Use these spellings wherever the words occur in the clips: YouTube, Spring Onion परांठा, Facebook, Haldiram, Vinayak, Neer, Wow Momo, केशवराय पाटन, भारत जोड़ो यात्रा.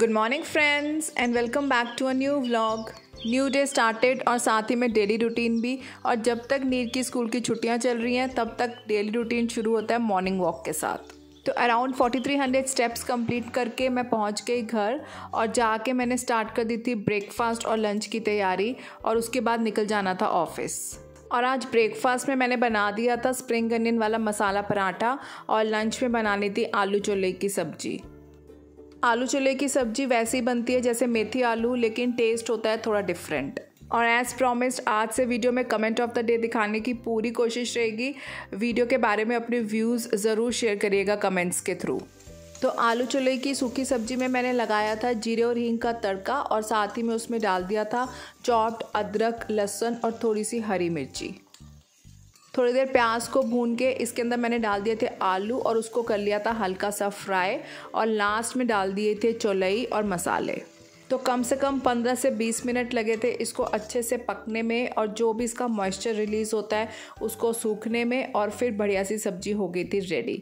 Good morning friends and welcome back to a new vlog. New day started और साथ ही में daily routine भी। और जब तक नीर की स्कूल की छुट्टियां चल रही हैं तब तक डेली रूटीन शुरू होता है मॉर्निंग वॉक के साथ। तो अराउंड 4300 स्टेप्स कंप्लीट करके मैं पहुंच गई घर और जाके मैंने स्टार्ट कर दी थी ब्रेकफास्ट और लंच की तैयारी और उसके बाद निकल जाना था ऑफिस। और आज ब्रेकफास्ट में मैंने बना दिया था स्प्रिंग अनियन वाला मसाला पराठा और लंच में बनानी थी आलू छोले की सब्जी। आलू छोले की सब्जी वैसे ही बनती है जैसे मेथी आलू, लेकिन टेस्ट होता है थोड़ा डिफरेंट। और एज़ प्रॉमिस्ड आज से वीडियो में कमेंट ऑफ द डे दिखाने की पूरी कोशिश रहेगी। वीडियो के बारे में अपने व्यूज़ ज़रूर शेयर करिएगा कमेंट्स के थ्रू। तो आलू छोले की सूखी सब्जी में मैंने लगाया था जीरे और हींग का तड़का और साथ ही में उसमें डाल दिया था चॉप्ड अदरक, लहसुन और थोड़ी सी हरी मिर्ची। थोड़ी देर प्याज को भून के इसके अंदर मैंने डाल दिए थे आलू और उसको कर लिया था हल्का सा फ्राई और लास्ट में डाल दिए थे चौलाई और मसाले। तो कम से कम 15 से 20 मिनट लगे थे इसको अच्छे से पकने में और जो भी इसका मॉइस्चर रिलीज़ होता है उसको सूखने में और फिर बढ़िया सी सब्जी हो गई थी रेडी।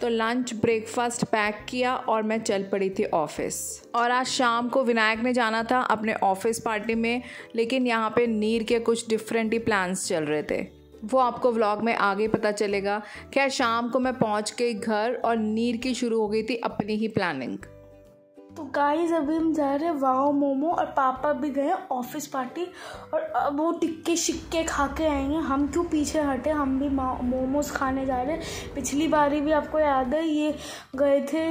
तो लंच ब्रेकफास्ट पैक किया और मैं चल पड़ी थी ऑफिस। और आज शाम को विनायक ने जाना था अपने ऑफिस पार्टी में, लेकिन यहाँ पे नीर के कुछ डिफरेंट ही प्लान्स चल रहे थे, वो आपको व्लॉग में आगे पता चलेगा। खैर शाम को मैं पहुंच गई घर और नीर की शुरू हो गई थी अपनी ही प्लानिंग। तो गाइस अभी हम जा रहे हैं वाओ मोमो और पापा भी गए ऑफिस पार्टी और अब वो टिक्के शिक्के खा के आएंगे। हम क्यों पीछे हटे, हम भी मोमोज खाने जा रहे हैं। पिछली बारी भी आपको याद है ये गए थे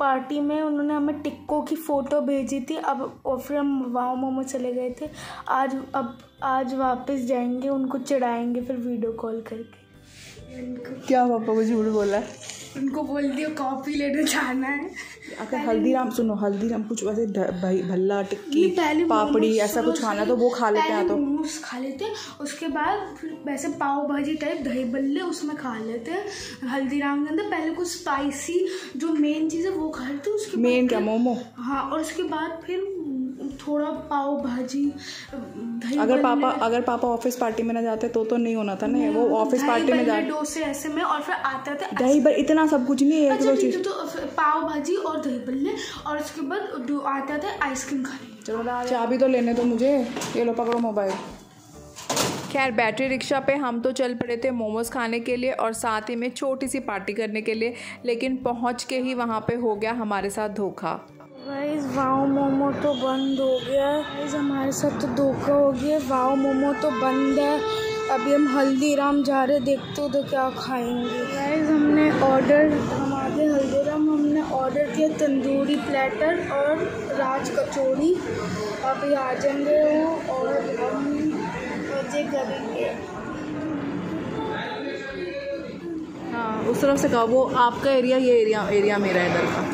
पार्टी में, उन्होंने हमें टिक्कों की फ़ोटो भेजी थी। अब और फिर हम वाओ मोमो चले गए थे। आज वापस जाएंगे, उनको चिढ़ाएंगे फिर वीडियो कॉल करके। उनको क्या पापा को झूठ बोला, उनको बोल दिया कॉफ़ी लेने जाना है। अगर हल्दीराम सुनो, हल्दीराम कुछ वैसे भल्ला टिक्की पापड़ी ऐसा कुछ खाना तो वो खा लेते हैं। तो मोमोज खा लेते हैं, उसके बाद फिर वैसे पाव भाजी टाइप दही बल्ले उसमें खा लेते हैं। हल्दीराम के अंदर पहले कुछ स्पाइसी जो मेन चीज़ है वो खा लेते हैं, उसके मेन क्या मोमो, हाँ। और उसके बाद फिर थोड़ा पाव भाजी दही। अगर पापा ऑफिस पार्टी में ना जाते तो नहीं होना था ना, वो ऑफिस पार्टी में जाते डोसे ऐसे में और फिर आते थे दही बल्ले, इतना सब कुछ नहीं है। तो पाव भाजी और दही बल्ले और उसके बाद आते थे आइसक्रीम खाने। चलो चाबी तो लेने दो मुझे, ये लो पकड़ो मोबाइल। खैर बैटरी रिक्शा पे हम तो चल पड़े थे मोमोज़ खाने के लिए और साथ ही में छोटी सी पार्टी करने के लिए, लेकिन पहुँच के ही वहाँ पर हो गया हमारे साथ धोखा। गाइस वाओ मोमो तो बंद हो गया है। गाइस हमारे साथ तो धोखा हो गया, वाओ मोमो तो बंद है। अभी हम हल्दीराम जा रहे, देखते हो तो क्या खाएंगे। गाइस हमने ऑर्डर, हमारे हल्दीराम हमने ऑर्डर किया तंदूरी प्लेटर और राज कचौड़ी। अभी आ जाएंगे वो और हम मजे करेंगे। हाँ उस तरफ से कहा, वो आपका एरिया, ये एरिया मेरा है इधर का,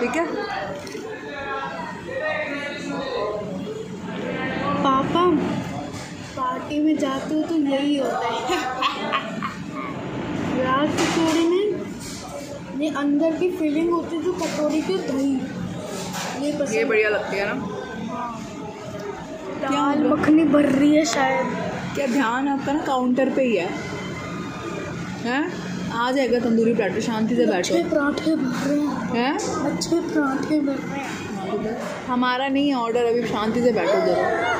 ठीक है। पापा पार्टी में जाते हो तो यही होता है। राज कचौड़ी में ये अंदर की फीलिंग होती है जो कचौड़ी के दही, ये बढ़िया लगती है ना। दाल मखनी भर रही है शायद, क्या ध्यान आपका ना काउंटर पे ही है, हैं? आ जाएगा तंदूरी पराठे, शांति से बैठो। पराठे भर रहे हैं, अच्छे पराठे भर रहे हैं। हमारा नहीं है ऑर्डर, अभी शांति से बैठो जरा।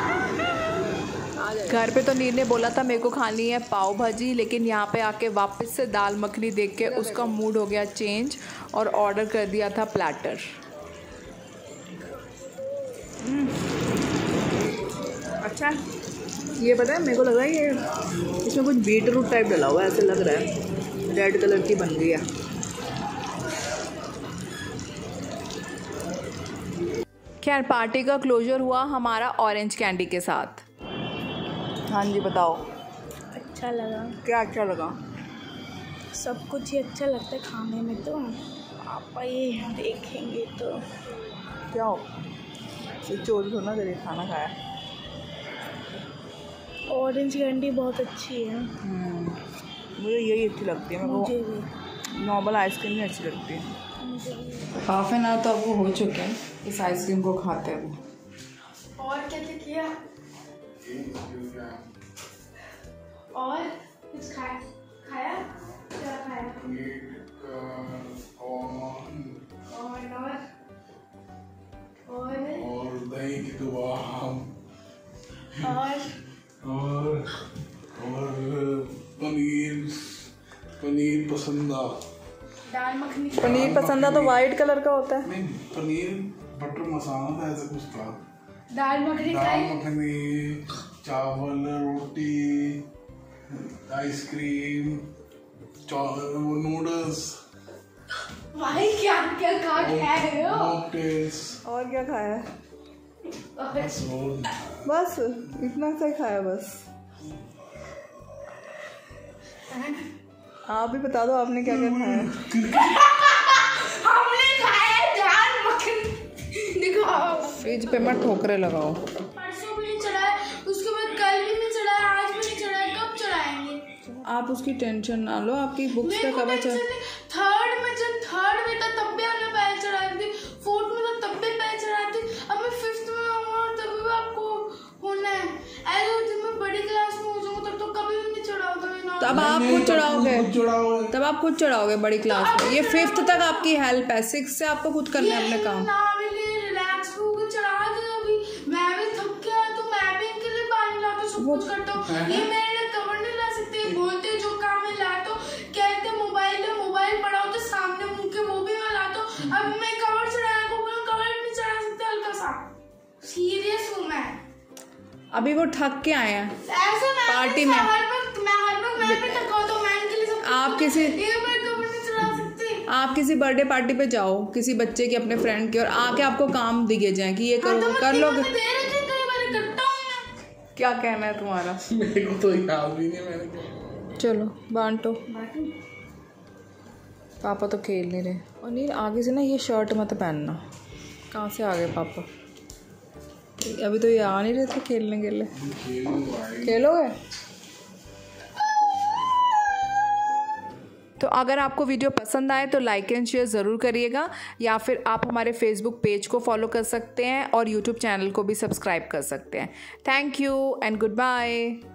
घर पे तो नीर ने बोला था मेरे को खानी है पाव भाजी, लेकिन यहाँ पे आके वापस से दाल मखनी देख के उसका मूड हो गया चेंज और ऑर्डर कर दिया था प्लेटर। अच्छा ये पता है मेरे को लग रहा है ये इसमें कुछ बीटरूट टाइप डाला हुआ है, ऐसे लग रहा है रेड कलर की बन गई है। खैर पार्टी का क्लोजर हुआ हमारा ऑरेंज कैंडी के साथ। हाँ जी बताओ, अच्छा लगा? क्या अच्छा लगा? सब कुछ ही अच्छा लगता है खाने में। तो पापा ये देखेंगे तो क्या हो, चोरी हो ना करे, खाना खाया। ऑरेंज कैंडी बहुत अच्छी है, मुझे यही अच्छी लगती है। मुझे नॉर्मल आइसक्रीम नहीं अच्छी लगती है। हाफ एन आवर तो अब वो हो चुके हैं इस आइसक्रीम को खाते हैं। वो और क्या क्या किया और कुछ खाया क्या खाया? और और पनीर पसंदा, दाल मखनी। पनीर पसंदा तो वाइट कलर का होता है। नहीं, पनीर बटर मसाला था, ऐसा कुछ था। दाल मखनी, चावल, रोटी, आइसक्रीम, नूडल्स। भाई क्या खा रहे हो? और क्या खाया? बस इतना सा खाया बस। आप भी बता दो आपने क्या क्या खाया। हमने खाया दाल मखनी। दिखाओ फ्रिज पे मत ठोकरे लगाओ। परसों भी नहीं चढ़ाया, उसके बाद कल भी नहीं चढ़ाया, आज भी नहीं चढ़ाया, कब चढ़ाएंगे? आप उसकी टेंशन ना लो, आपकी बुक्स का कवर चढ़। थर्ड में था तब भी हमने पैर चढ़ाई थी, फोर्थ में था तब भी पैर चढ़ाई थी, अब मैं फिफ्थ में होगा तब भी आपको होना है। ऐसे मैं बड़ी क्लास में हो जाऊंगा तब तो कभी भी नहीं चढ़ाऊंगा। तब आप खुद चढ़ाओगे, तब आप खुद चढ़ाओगे बड़ी क्लास में। ये फिफ्थ तक आपकी हेल्प है, सिक्स से आपको खुद करना है अपने काम। वो करता हूं ये मेरे लिए कवर नहीं ला सकते, बोलते जो काम है ला दो, कहते मोबाइल पढ़ाओ तो सामने मुंह के वो भी ला दो। अब मैं कवर चढ़ाने को बोलूं, कवर नहीं चढ़ा सकते हल्का सा। सीरियस हूं मैं। अभी वो थक के आए हैं पार्टी में। हर बार मैं थका तो मैं इनके लिए सब। आप किसी बर्थडे पार्टी पे जाओ किसी बच्चे के, अपने फ्रेंड के, और आके आपको काम दिए जाए कि ये करो कर लो। क्या कहना है तुम्हारा? मेरे को तो याद भी नहीं मैंने। चलो बांटो। पापा तो खेल नहीं रहे। और नीर आगे से ना ये शर्ट मत पहनना। कहाँ से आ गए पापा? अभी तो ये आ नहीं रहे थे खेलने के लिए। खेलोगे? तो अगर आपको वीडियो पसंद आए तो लाइक एंड शेयर ज़रूर करिएगा, या फिर आप हमारे फेसबुक पेज को फॉलो कर सकते हैं और यूट्यूब चैनल को भी सब्सक्राइब कर सकते हैं। Thank you and good bye.